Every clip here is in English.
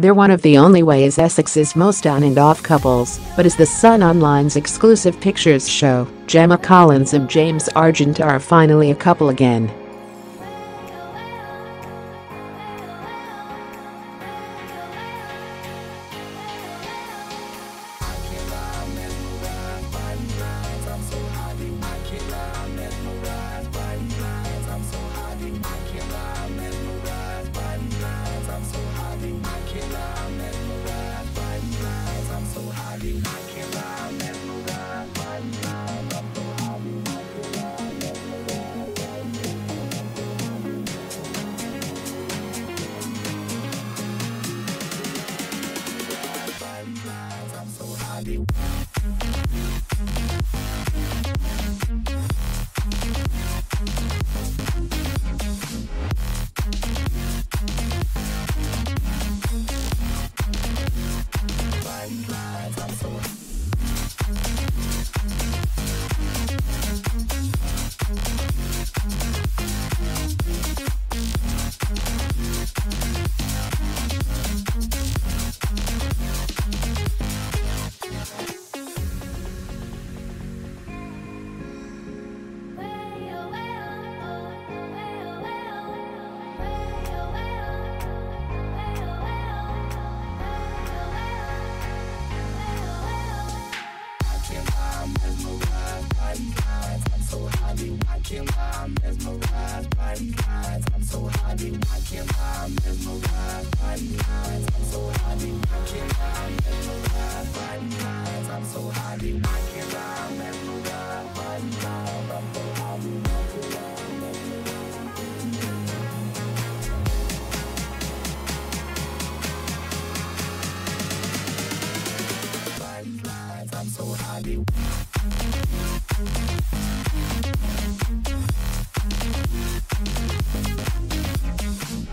They're one of the only ways Essex is most on and off couples, but as the Sun Online's exclusive pictures show, Gemma Collins and James Argent are finally a couple again.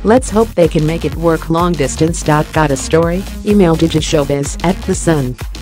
Let's hope they can make it work long distance. Got a story? Email DigiShowbiz@thesun.com.